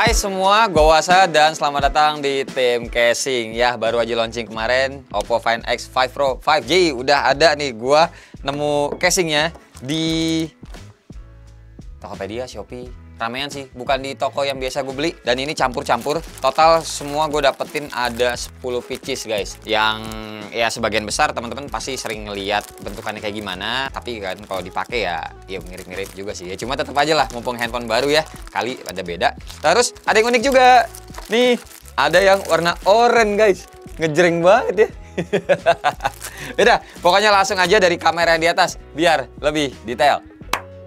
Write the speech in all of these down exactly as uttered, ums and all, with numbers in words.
Hai semua, gue Wasa dan selamat datang di tim casing. Ya, baru aja launching kemarin Oppo Find X five Pro five G. Udah ada nih, gue nemu casingnya di Tokopedia, Shopee. Ramean sih, bukan di toko yang biasa gue beli. Dan ini campur-campur, total semua gue dapetin ada sepuluh pieces guys. Yang ya sebagian besar teman-teman pasti sering ngeliat bentukannya kayak gimana. Tapi kan kalau dipakai ya, ya mirip-mirip juga sih ya. Cuma tetap aja lah, mumpung handphone baru ya, kali ada beda. Terus ada yang unik juga. Nih, ada yang warna oranye guys. Ngejreng banget ya. Udah, pokoknya langsung aja dari kamera yang di atas, biar lebih detail.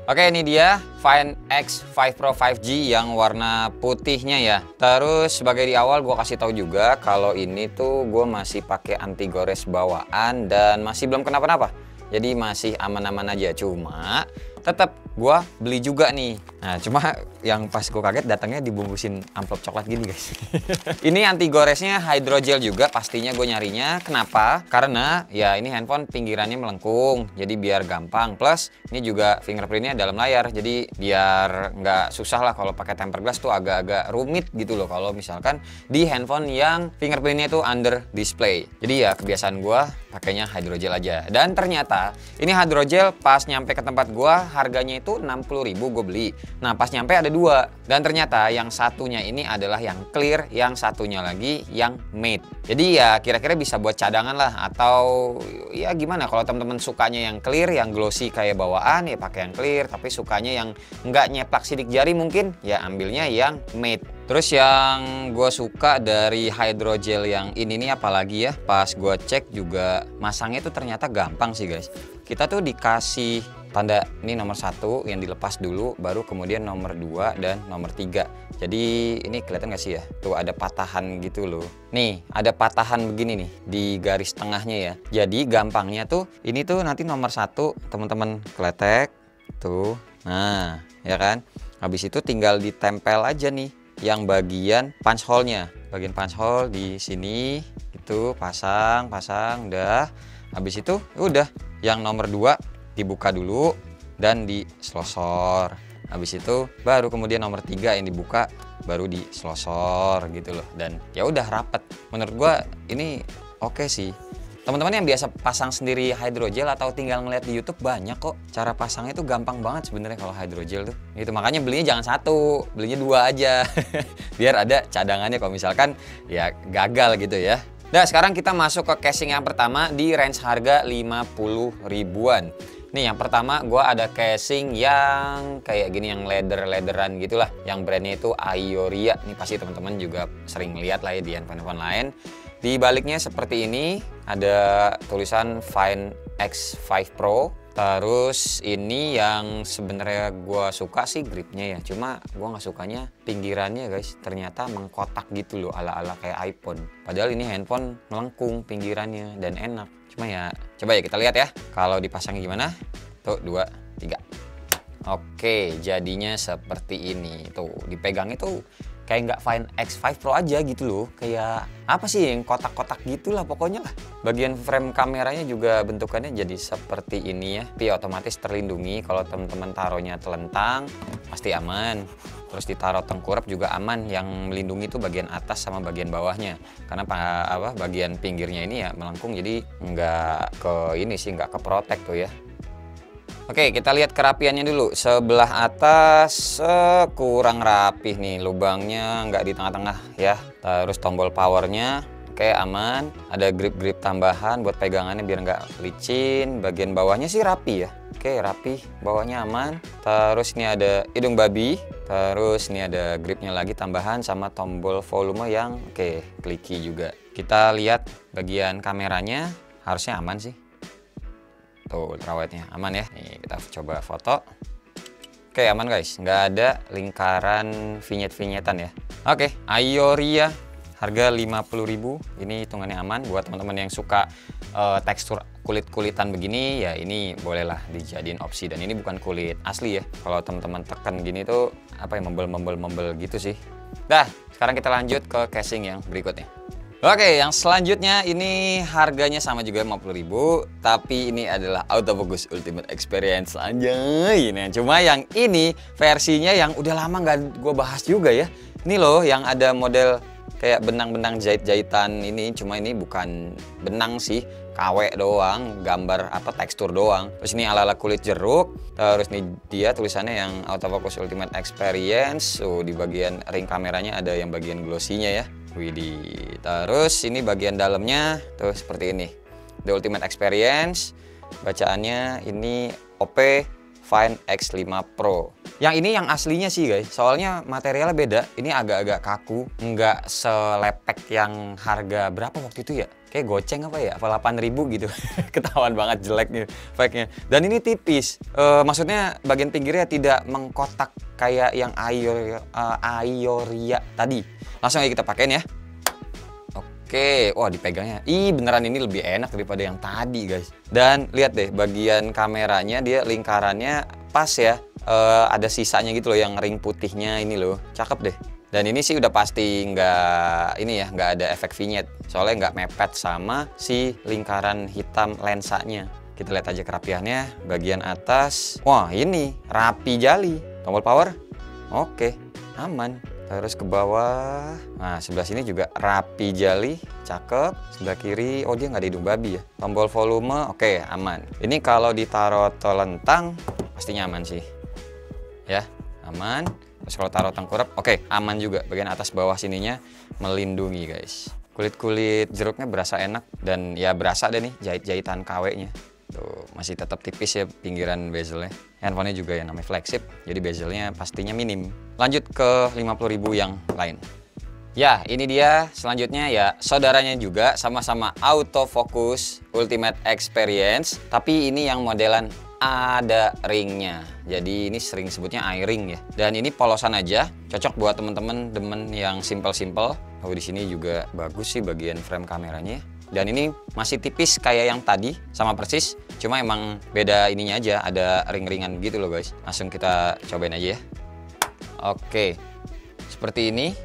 Oke, ini dia Find X five Pro five G yang warna putihnya ya. Terus sebagai di awal gue kasih tahu juga kalau ini tuh gue masih pakai anti gores bawaan dan masih belum kenapa-napa. Jadi masih aman-aman aja. Cuma tetap gue beli juga nih. Nah, cuma yang pas gue kaget datangnya dibungkusin amplop coklat gini guys. Ini anti goresnya hydrogel juga. Pastinya gue nyarinya. Kenapa? Karena ya ini handphone pinggirannya melengkung. Jadi biar gampang. Plus ini juga fingerprintnya dalam layar, jadi biar nggak susah lah kalau pakai tempered glass tuh agak-agak rumit gitu loh kalau misalkan di handphone yang fingerprintnya tuh under display. Jadi ya kebiasaan gue pakainya hydrogel aja. Dan ternyata ini hydrogel pas nyampe ke tempat gue harganya itu enam puluh ribu gue beli. Nah pas nyampe ada dua, dan ternyata yang satunya ini adalah yang clear, yang satunya lagi yang matte. Jadi ya kira-kira bisa buat cadangan lah, atau ya gimana kalau teman-teman sukanya yang clear, yang glossy kayak bawaan ya pakai yang clear, tapi sukanya yang nggak nyeplak sidik jari mungkin ya ambilnya yang matte. Terus yang gue suka dari hydrogel yang ini nih apalagi ya, pas gue cek juga masangnya itu ternyata gampang sih guys. Kita tuh dikasih tanda ini nomor satu yang dilepas dulu, baru kemudian nomor dua dan nomor tiga. Jadi ini kelihatan gak sih ya? Tuh ada patahan gitu loh. Nih ada patahan begini nih di garis tengahnya ya. Jadi gampangnya tuh ini tuh nanti nomor satu teman-teman kletek tuh. Nah ya kan? Habis itu tinggal ditempel aja nih yang bagian punch hole-nya. Bagian punch hole di sini itu pasang, pasang, udah. Habis itu udah yang nomor dua dibuka dulu dan diselosor. Habis itu baru kemudian nomor tiga yang dibuka baru diselosor gitu loh. Dan ya udah rapet. Menurut gua ini oke sih. Teman-teman yang biasa pasang sendiri hydrogel atau tinggal ngeliat di YouTube banyak kok cara pasangnya tuh gampang banget sebenarnya kalau hydrogel tuh. Gitu makanya belinya jangan satu, belinya dua aja. Biar ada cadangannya kalau misalkan ya gagal gitu ya. Nah, sekarang kita masuk ke casing yang pertama di range harga lima puluh ribuan. Nih yang pertama gua ada casing yang kayak gini yang leather-leatheran gitulah, yang brandnya itu Aioria. Nih pasti teman-teman juga sering lihat lah ya di handphone-handphone lain. Di baliknya seperti ini, ada tulisan Find X five Pro. Terus ini yang sebenarnya gue suka sih gripnya ya. Cuma gue nggak sukanya pinggirannya guys. Ternyata mengkotak gitu loh, ala-ala kayak iPhone. Padahal ini handphone melengkung pinggirannya dan enak. Cuma ya, coba ya kita lihat ya. Kalau dipasang gimana? Tuh, dua, tiga. Oke, jadinya seperti ini. Tuh, dipegang itu kayak nggak Find X five Pro aja gitu loh. Kayak apa sih yang kotak-kotak gitulah pokoknya lah. Bagian frame kameranya juga bentukannya jadi seperti ini ya. Tapi otomatis terlindungi kalau teman-teman taruhnya telentang pasti aman. Terus ditaruh tengkurap juga aman. Yang melindungi itu bagian atas sama bagian bawahnya. Karena apa bagian pinggirnya ini ya melengkung jadi nggak ke ini sih, nggak ke protect tuh ya. Oke, kita lihat kerapiannya dulu. Sebelah atas eh, kurang rapih nih, lubangnya nggak di tengah-tengah ya. Terus tombol powernya, oke aman. Ada grip-grip tambahan buat pegangannya biar nggak licin. Bagian bawahnya sih rapi ya. Oke, rapi, bawahnya aman. Terus ini ada hidung babi. Terus ini ada gripnya lagi tambahan sama tombol volume yang oke, clicky juga. Kita lihat bagian kameranya, harusnya aman sih. Tuh, rawatnya aman ya. Nih, kita coba foto. Oke, aman guys. Nggak ada lingkaran vinyet-vinyetan ya. Oke, Aioria. Harga lima puluh ribu. Ini hitungannya aman. Buat teman-teman yang suka uh, tekstur kulit-kulitan begini, ya ini bolehlah dijadiin opsi. Dan ini bukan kulit asli ya. Kalau teman-teman tekan gini tuh, apa ya, membel-membel-membel gitu sih. Dah, sekarang kita lanjut ke casing yang berikutnya. Oke, yang selanjutnya ini harganya sama juga lima puluh ribu, tapi ini adalah Autofocus Ultimate Experience aja. Ini cuma yang ini versinya yang udah lama nggak gue bahas juga ya. Ini loh yang ada model kayak benang-benang jahit-jahitan ini, cuma ini bukan benang sih, kawek doang, gambar apa tekstur doang. Terus ini ala-ala kulit jeruk. Terus ini dia tulisannya yang Autofocus Ultimate Experience. So, di bagian ring kameranya ada yang bagian glossy-nya ya. Widih. Terus ini bagian dalamnya tuh seperti ini. The Ultimate Experience. Bacaannya ini Oppo Find X lima Pro. Yang ini yang aslinya sih guys, soalnya materialnya beda. Ini agak-agak kaku, nggak selepek yang harga berapa waktu itu ya? Kayak goceng apa ya? Apa delapan ribu gitu. Ketahuan banget jeleknya, fake-nya. Dan ini tipis, e, maksudnya bagian pinggirnya tidak mengkotak kayak yang Aioria, uh, Aioria tadi. Langsung aja kita pakein ya. Oke, wah dipegangnya, ih beneran ini lebih enak daripada yang tadi guys. Dan lihat deh bagian kameranya, dia lingkarannya pas ya, e, ada sisanya gitu loh yang ring putihnya ini loh, cakep deh. Dan ini sih udah pasti nggak ini ya, nggak ada efek vignette, soalnya nggak mepet sama si lingkaran hitam lensanya. Kita lihat aja kerapiannya, bagian atas, wah ini rapi jali. Tombol power, oke, aman. Terus ke bawah, nah sebelah sini juga rapi jali, cakep. Sebelah kiri, oh dia nggak ada hidung babi ya. Tombol volume, oke okay, aman. Ini kalau ditaruh telentang, pastinya aman sih. Ya, aman. Terus kalau taruh tengkurap, oke okay, aman juga. Bagian atas bawah sininya melindungi guys. Kulit-kulit jeruknya berasa enak, dan ya berasa deh nih jahit-jahitan kaweknya. Tuh, masih tetap tipis ya pinggiran bezelnya. Handphonenya juga yang namanya flagship, jadi bezelnya pastinya minim. Lanjut ke lima puluh ribu yang lain. Ya, ini dia selanjutnya ya, saudaranya juga sama-sama Autofocus Ultimate Experience, tapi ini yang modelan ada ringnya. Jadi ini sering sebutnya eye ring ya. Dan ini polosan aja, cocok buat temen-temen demen yang simple-simple. Oh, di sini juga bagus sih bagian frame kameranya. Dan ini masih tipis kayak yang tadi, sama persis. Cuma emang beda ininya aja, ada ring-ringan gitu loh guys. Langsung kita cobain aja ya. Oke, seperti ini.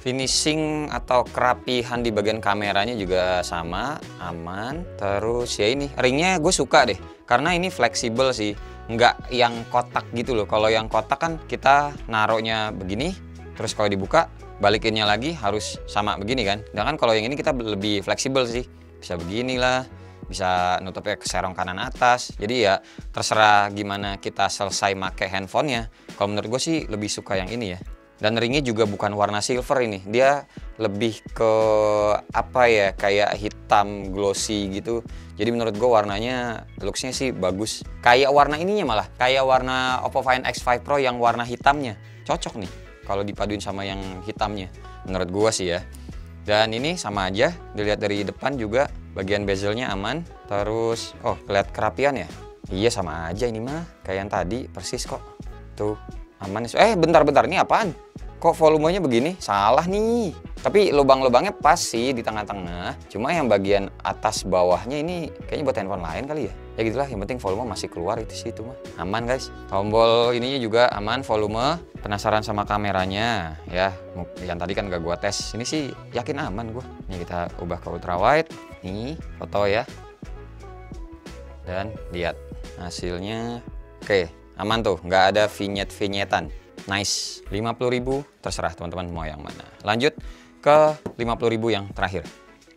Finishing atau kerapihan di bagian kameranya juga sama, aman. Terus ya ini, ringnya gue suka deh. Karena ini fleksibel sih, nggak yang kotak gitu loh. Kalau yang kotak kan kita naruhnya begini, terus kalau dibuka, balikinnya lagi harus sama begini kan. Sedangkan kalau yang ini kita lebih fleksibel sih, bisa beginilah, bisa nutupnya ke serong kanan atas. Jadi ya terserah gimana kita selesai make handphonenya. Kalau menurut gue sih lebih suka yang ini ya. Dan ringnya juga bukan warna silver ini, dia lebih ke apa ya, kayak hitam glossy gitu. Jadi menurut gue warnanya, looksnya sih bagus. Kayak warna ininya malah, kayak warna Oppo Find X lima Pro yang warna hitamnya. Cocok nih kalau dipaduin sama yang hitamnya, menurut gua sih ya. Dan ini sama aja, dilihat dari depan juga bagian bezelnya aman. Terus, oh lihat kerapian ya? Iya sama aja ini mah, kayak yang tadi persis kok. Tuh, aman. Eh bentar-bentar, ini apaan? Kok volumenya begini? Salah nih. Tapi lubang-lubangnya pas sih di tengah-tengah. Cuma yang bagian atas bawahnya ini kayaknya buat handphone lain kali ya. Ya gitulah, yang penting volume masih keluar itu sih, itu mah aman guys. Tombol ininya juga aman, volume. Penasaran sama kameranya ya, yang tadi kan gak gua tes, ini sih yakin aman gua. Ini kita ubah ke ultra wide, ini foto ya, dan lihat hasilnya. Oke, aman tuh, nggak ada vignette vignettean. Nice, lima puluh ribu, terserah teman-teman mau yang mana. Lanjut ke lima puluh ribu yang terakhir.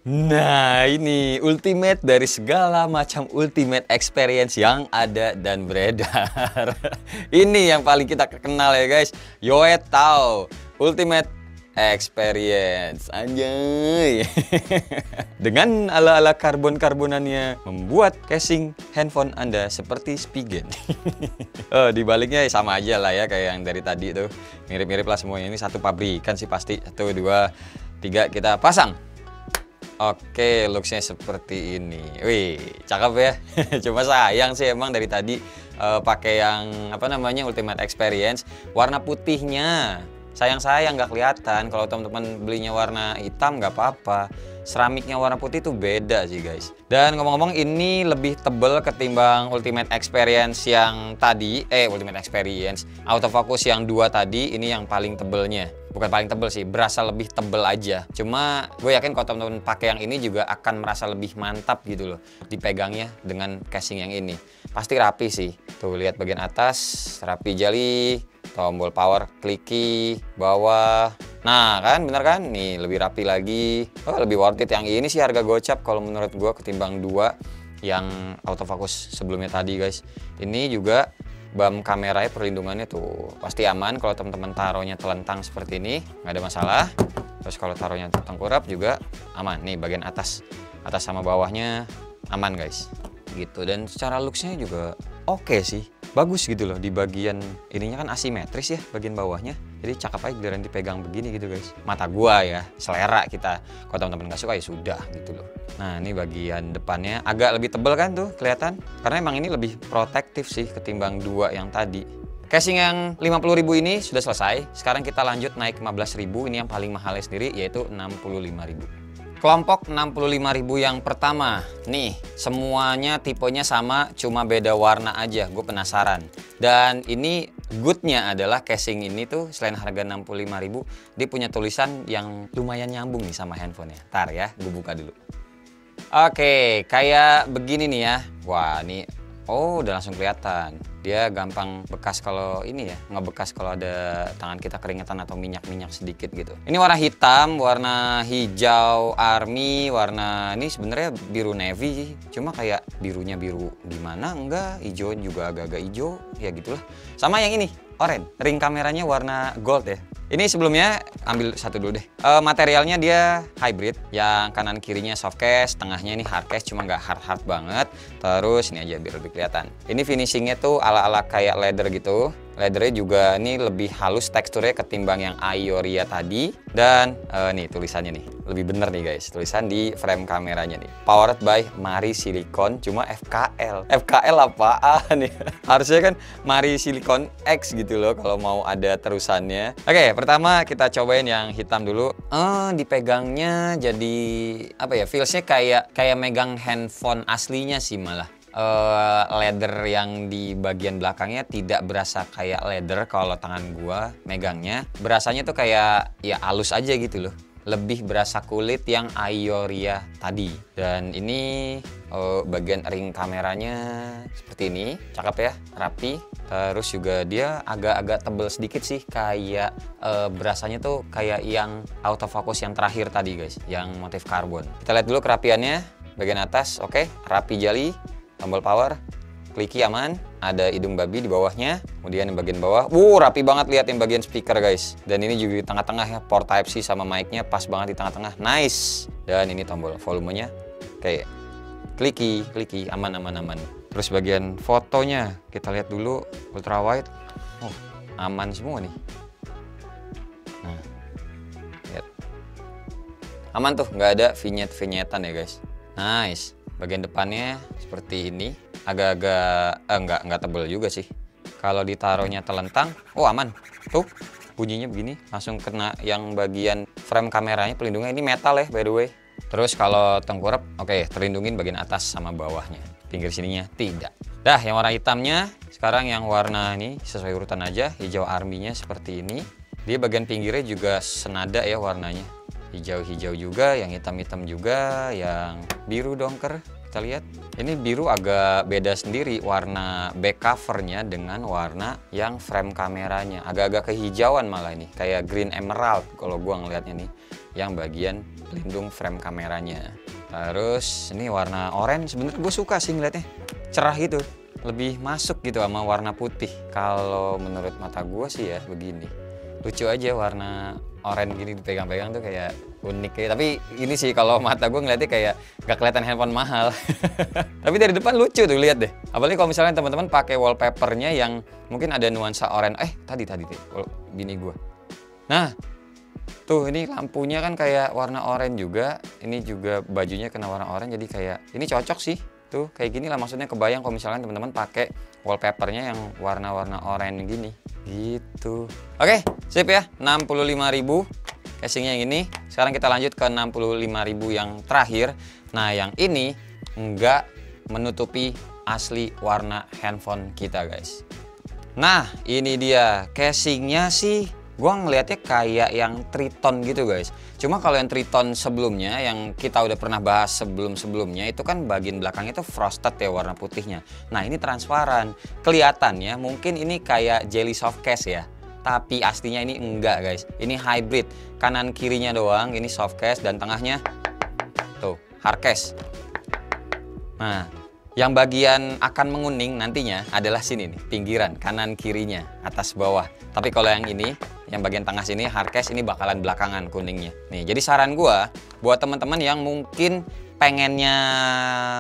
Nah ini ultimate dari segala macam ultimate experience yang ada dan beredar. Ini yang paling kita kenal ya guys, Yoetao Ultimate Experience. Anjay. Dengan ala-ala karbon-karbonannya membuat casing handphone Anda seperti Spigen. Oh, di baliknya sama aja lah ya kayak yang dari tadi tuh. Mirip-mirip lah semuanya, ini satu pabrikan sih pasti. Satu, dua, tiga kita pasang. Oke, looksnya seperti ini. Wih, cakep ya. Cuma sayang sih emang dari tadi uh, pakai yang apa namanya Ultimate Experience, warna putihnya sayang-sayang nggak kelihatan. Kalau teman-teman belinya warna hitam nggak apa-apa. Seramiknya warna putih itu beda sih guys. Dan ngomong-ngomong ini lebih tebel ketimbang Ultimate Experience yang tadi, eh Ultimate Experience Autofocus yang dua tadi, ini yang paling tebelnya. Bukan paling tebel sih, berasa lebih tebel aja. Cuma gue yakin kalau temen-temen pakai yang ini juga akan merasa lebih mantap gitu loh dipegangnya dengan casing yang ini. Pasti rapi sih. Tuh lihat bagian atas, rapi jali. tombol power, kliki, bawah. Nah kan, bener kan? Nih lebih rapi lagi. Oh, lebih worth it yang ini sih, harga gocap kalau menurut gua ketimbang dua yang autofocus sebelumnya tadi, guys. Ini juga bam kameranya, perlindungannya tuh pasti aman. Kalau teman-teman taruhnya telentang seperti ini nggak ada masalah. Terus kalau taruhnya tengkurap juga aman. Nih bagian atas, atas sama bawahnya aman, guys. Gitu, dan secara looksnya juga oke sih, bagus gitu loh. Di bagian ininya kan asimetris ya, bagian bawahnya, jadi cakep aja giliran dipegang begini gitu, guys. Mata gua ya, selera kita. Kalau teman-teman nggak suka ya sudah gitu loh. Nah ini bagian depannya agak lebih tebel kan tuh, kelihatan, karena emang ini lebih protektif sih ketimbang dua yang tadi. Casing yang lima puluh ribu ini sudah selesai, sekarang kita lanjut naik lima belas ribu. Ini yang paling mahalnya sendiri yaitu enam puluh lima ribu. Kelompok enam puluh lima ribu yang pertama, nih semuanya tipenya sama, cuma beda warna aja, gue penasaran. Dan ini goodnya adalah casing ini tuh selain harga enam puluh lima ribu, dia punya tulisan yang lumayan nyambung nih sama handphonenya. Ntar ya, gue buka dulu. Oke, kayak begini nih ya. Wah, ini oh udah langsung kelihatan. Dia gampang bekas kalau ini ya, ngebekas kalau ada tangan kita keringetan atau minyak-minyak sedikit gitu. Ini warna hitam, warna hijau army, warna ini sebenarnya biru navy, cuma kayak birunya biru gimana enggak, hijau juga agak-agak hijau ya gitulah. Sama yang ini orange, ring kameranya warna gold ya. Ini sebelumnya ambil satu dulu deh. E, materialnya dia hybrid, yang kanan kirinya soft case, tengahnya ini hard case, cuma nggak hard hard banget. Terus ini aja biar lebih kelihatan. Ini finishingnya tuh ala ala kayak leather gitu. Leathernya juga ini lebih halus teksturnya ketimbang yang Aioria tadi. Dan e, nih tulisannya nih, lebih bener nih guys, tulisan di frame kameranya nih. Powered by Marie Silicon, cuma F K L. F K L apaan ya? Harusnya kan Marie Silicon X gitu loh kalau mau ada terusannya. Oke. Okay, pertama kita cobain yang hitam dulu. Eh, dipegangnya jadi apa ya, feelsnya kayak kayak megang handphone aslinya sih malah. Eh, leather yang di bagian belakangnya tidak berasa kayak leather kalau tangan gua megangnya. Berasanya tuh kayak ya halus aja gitu loh. Lebih berasa kulit yang Aioria tadi. Dan ini eh, bagian ring kameranya seperti ini, cakep ya, rapi. Terus juga dia agak-agak tebel sedikit sih, kayak eh, berasanya tuh kayak yang autofocus yang terakhir tadi guys, yang motif karbon. Kita lihat dulu kerapiannya, bagian atas, oke, okay. Rapi jali, tombol power, kliki aman, ada hidung babi di bawahnya, kemudian yang bagian bawah, wuh rapi banget, lihat yang bagian speaker guys. Dan ini juga di tengah-tengah ya, port Type C sama mic-nya pas banget di tengah-tengah, nice. Dan ini tombol volumenya, kayak kliki, kliki, aman, aman, aman. Terus bagian fotonya, kita lihat dulu ultrawide. Oh, aman semua nih. Nah, lihat. Aman tuh, nggak ada vinyet-vinyetan ya guys. Nice. Bagian depannya seperti ini. Agak-agak, eh, nggak, nggak tebel juga sih. Kalau ditaruhnya telentang, oh aman. Tuh, bunyinya begini. Langsung kena yang bagian frame kameranya, pelindungnya. Ini metal ya, by the way. Terus kalau tengkurap, oke, okay, terlindungin bagian atas sama bawahnya. Pinggir sininya tidak. Dah, yang warna hitamnya, sekarang yang warna ini sesuai urutan aja, hijau arminya seperti ini. Dia bagian pinggirnya juga senada ya warnanya. Hijau-hijau juga, yang hitam-hitam juga, yang biru dongker. Kita lihat, ini biru agak beda sendiri warna back covernya dengan warna yang frame kameranya. Agak-agak kehijauan malah ini, kayak green emerald kalau gua ngelihatnya nih, yang bagian pelindung frame kameranya. Terus ini warna oranye, sebenarnya gue suka sih ngeliatnya, cerah gitu, lebih masuk gitu sama warna putih. Kalau menurut mata gue sih ya begini, lucu aja warna oranye gini dipegang-pegang tuh kayak unik ya. Tapi ini sih kalau mata gue ngeliatnya kayak gak kelihatan handphone mahal. Tapi dari depan lucu tuh, lihat deh. Apalagi kalau misalnya teman-teman pakai wallpapernya yang mungkin ada nuansa oranye. Eh tadi tadi deh, bini gue. Nah. Tuh ini lampunya kan kayak warna oranye juga, ini juga bajunya kena warna oranye, jadi kayak ini cocok sih. Tuh kayak gini lah maksudnya, kebayang kalau misalkan teman-teman pakai wallpapernya yang warna-warna oranye gini gitu. Oke, sip ya, enam puluh lima ribu casingnya yang ini. Sekarang kita lanjut ke enam puluh lima ribu yang terakhir. Nah yang ini nggak menutupi asli warna handphone kita guys. Nah ini dia casingnya sih. Gua ngelihatnya kayak yang Triton gitu guys. Cuma kalau yang Triton sebelumnya, yang kita udah pernah bahas sebelum-sebelumnya, itu kan bagian belakangnya itu frosted ya warna putihnya. Nah ini transparan. Kelihatannya mungkin ini kayak jelly soft case ya. tapi aslinya ini enggak guys, ini hybrid, kanan kirinya doang, ini soft case dan tengahnya tuh hard case. Nah, yang bagian akan menguning nantinya adalah sini nih, pinggiran, kanan kirinya, atas bawah. Tapi kalau yang ini, yang bagian tengah sini, hard case, ini bakalan belakangan kuningnya. Nih, jadi saran gua buat teman-teman yang mungkin pengennya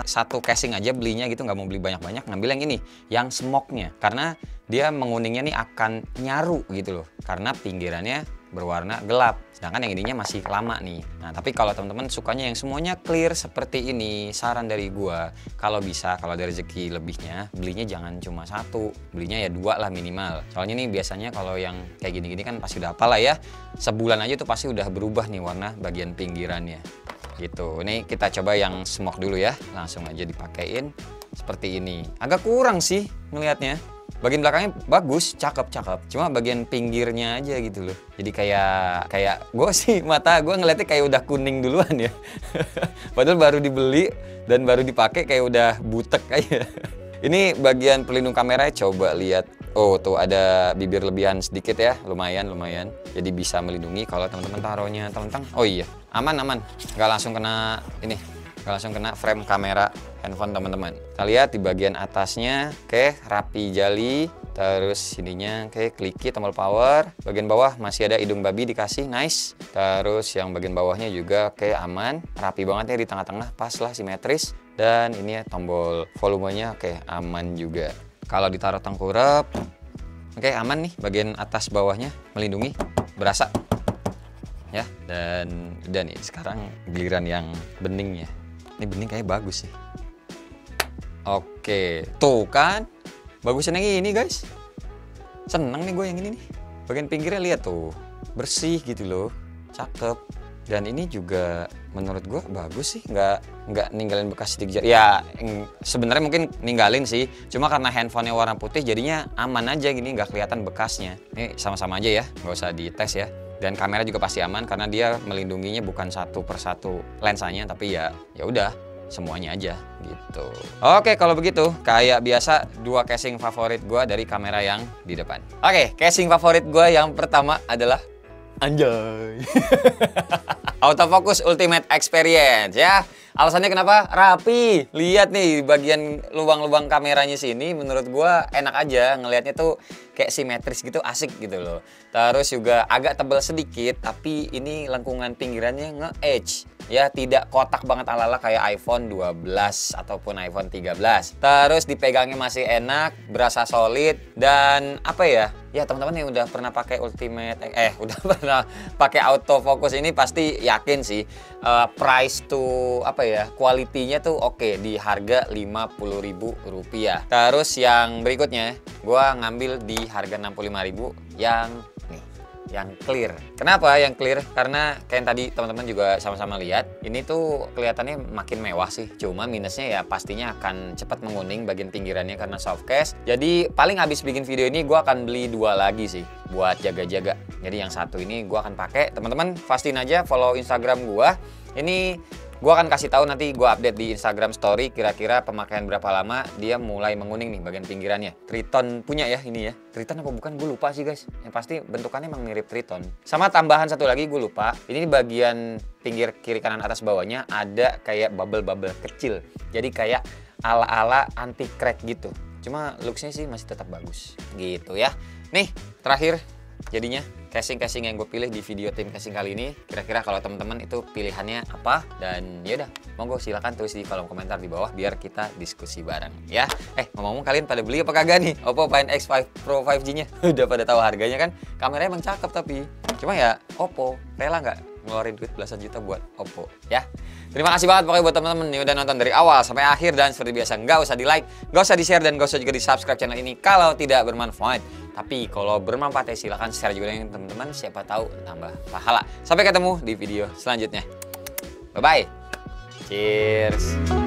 satu casing aja belinya gitu, nggak mau beli banyak-banyak, ngambil yang ini, yang smoke-nya. Karena dia menguningnya nih akan nyaru gitu loh, karena pinggirannya berwarna gelap, sedangkan yang ininya masih lama nih. Nah, tapi kalau teman-teman sukanya yang semuanya clear seperti ini, saran dari gua kalau bisa, kalau ada rezeki lebihnya, belinya jangan cuma satu, belinya ya dua lah minimal. Soalnya nih biasanya kalau yang kayak gini-gini kan pasti udah hafal lah ya, sebulan aja tuh pasti udah berubah nih warna bagian pinggirannya gitu. Ini kita coba yang smoke dulu ya, langsung aja dipakein seperti ini. Agak kurang sih ngelihatnya. Bagian belakangnya bagus, cakep-cakep. Cuma bagian pinggirnya aja gitu loh. Jadi kayak, kayak gue sih mata gue ngeliatnya kayak udah kuning duluan ya. Padahal baru dibeli dan baru dipakai kayak udah butek aja. Ini bagian pelindung kameranya coba lihat. Oh tuh ada bibir lebihan sedikit ya, lumayan lumayan. Jadi bisa melindungi kalau teman-teman taruhnya telentang. Oh iya, aman aman. Nggak langsung kena ini. Langsung kena frame kamera handphone teman-teman. Kita lihat di bagian atasnya, oke, rapi jali, terus sininya oke, kliki tombol power. Bagian bawah masih ada hidung babi dikasih, nice. Terus yang bagian bawahnya juga oke, aman, rapi banget ya di tengah-tengah, pas lah, simetris. Dan ini ya tombol volumenya oke, aman juga. Kalau ditaruh tengkurap, oke, aman nih bagian atas bawahnya, melindungi, berasa. Ya, dan udah nih sekarang giliran yang beningnya. Ini bening kayak bagus sih. Oke, tuh kan bagusan yang ini guys. Seneng nih gue yang ini nih. Bagian pinggirnya lihat tuh, bersih gitu loh, cakep. Dan ini juga menurut gue bagus sih, nggak nggak ninggalin bekas sidik jari. Ya sebenarnya mungkin ninggalin sih, cuma karena handphonenya warna putih jadinya aman aja gini, nggak kelihatan bekasnya. Ini sama-sama aja ya, nggak usah dites ya. Dan kamera juga pasti aman karena dia melindunginya bukan satu persatu lensanya, tapi ya ya udah semuanya aja gitu. Oke, kalau begitu kayak biasa dua casing favorit gua dari kamera yang di depan. Oke, casing favorit gua yang pertama adalah anjay. Autofocus Ultimate Experience ya. Alasannya kenapa? Rapi. Lihat nih bagian lubang-lubang kameranya sini, menurut gua enak aja ngelihatnya tuh kayak simetris gitu, asik gitu loh. Terus juga agak tebal sedikit, tapi ini lengkungan pinggirannya nge-edge. Ya, tidak kotak banget ala-ala kayak iPhone dua belas ataupun iPhone tiga belas. Terus dipegangnya masih enak, berasa solid, dan apa ya? Ya teman-teman yang udah pernah pakai Ultimate eh udah pernah pakai autofocus ini pasti yakin sih uh, price to apa ya, kualitinya tuh oke okay, di harga lima puluh ribu rupiah. Terus yang berikutnya gua ngambil di harga enam puluh lima ribu yang nih, yang clear. Kenapa yang clear? Karena kayak yang tadi teman-teman juga sama-sama lihat, ini tuh kelihatannya makin mewah sih. Cuma minusnya ya pastinya akan cepat menguning bagian pinggirannya karena softcase. Jadi paling habis bikin video ini gue akan beli dua lagi sih buat jaga-jaga. Jadi yang satu ini gue akan pakai. Teman-teman pastiin aja follow Instagram gue. Ini gue akan kasih tahu nanti gue update di Instagram Story kira-kira pemakaian berapa lama dia mulai menguning nih bagian pinggirannya. Triton punya ya ini ya. Triton apa bukan? Gue lupa sih guys. Yang pasti bentukannya emang mirip Triton. Sama tambahan satu lagi gue lupa. Ini bagian pinggir kiri kanan atas bawahnya ada kayak bubble-bubble kecil. Jadi kayak ala-ala anti crack gitu. Cuma looksnya sih masih tetap bagus gitu ya. Nih terakhir jadinya casing-casing yang gue pilih di video tim casing kali ini, kira-kira kalau teman-teman itu pilihannya apa? Dan yaudah, monggo silahkan tulis di kolom komentar di bawah biar kita diskusi bareng ya. Eh, ngomong-ngomong kalian pada beli apa kagak nih Oppo Find X lima Pro five G-nya? Udah pada tahu harganya kan? Kameranya emang cakep tapi cuma ya Oppo rela nggak ngeluarin duit belasan juta buat Oppo ya? Terima kasih banget pokoknya buat teman-teman yang udah nonton dari awal sampai akhir, dan seperti biasa nggak usah di like, nggak usah di share, dan nggak usah juga di subscribe channel ini kalau tidak bermanfaat. Tapi kalau bermanfaat ya silahkan share juga dengan teman-teman, siapa tahu tambah pahala. Sampai ketemu di video selanjutnya. Bye-bye. Cheers.